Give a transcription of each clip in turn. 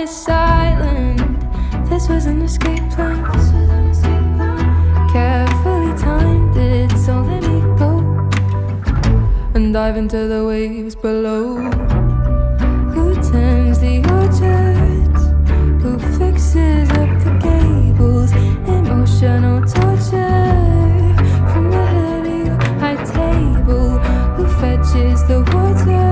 this island. This was an escape plan. Carefully timed it, so let me go and dive into the waves below. Who tends the orchards? Who fixes up the gables? Emotional torture from the heavy high table. Who fetches the water?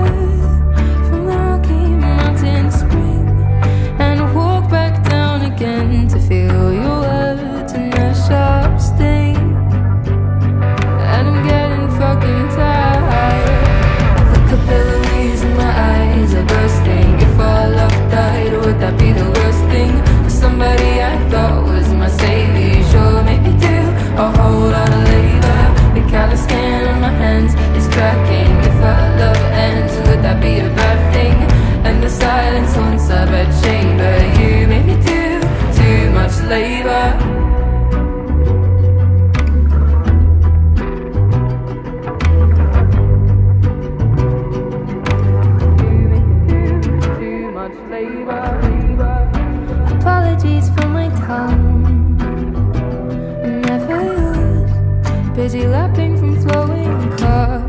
Apologies for my tongue I never use. Busy lapping from flowing cup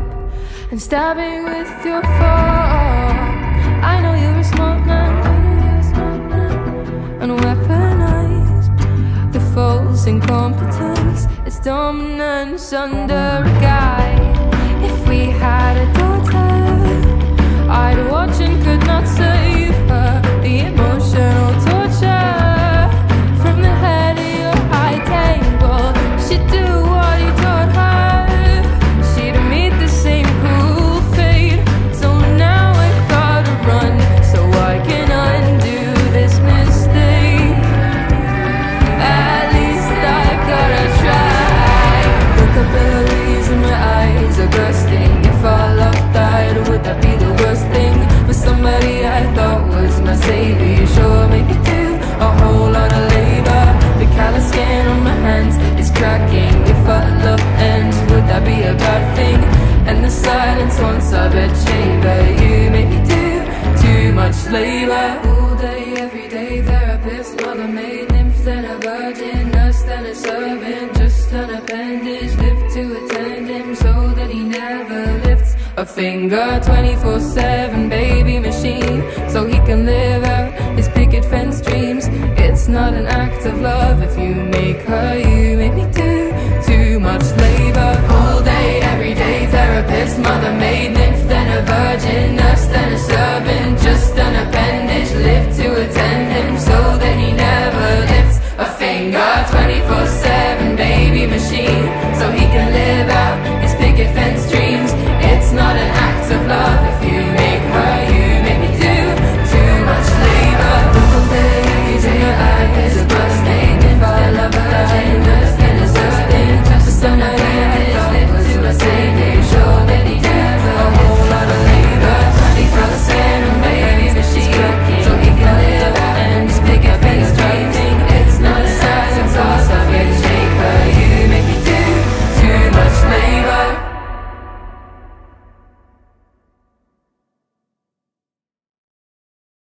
and stabbing with your fork. I know you're a smart man, and weaponized the false incompetence. It's dominance under a guide. If we had a daughter, I'd watch and could not save her. The emotional torture from the head of your high table. She'd do what you taught her. She'd meet the same cruel fate. So now I've gotta run so I can undo this mistake. At least I've gotta try. The capillaries in my eyes are bursting. If our love died, would that be the worst thing? For somebody I thought was my savior, sure make it do a whole lot of labor. The callous skin on my hands is cracking. If our love ends, would that be a bad thing? And the silence haunts our bedchamber. You make me do too much labor. All day, every day, therapist, mother maid, nymph, then a virgin, nurse, then a servant, just an appendage, live to attend him so that he never lifts a finger. 24/7 baby machine, so he can live out his picket fence dreams. It's not an act of love if you make her. You make me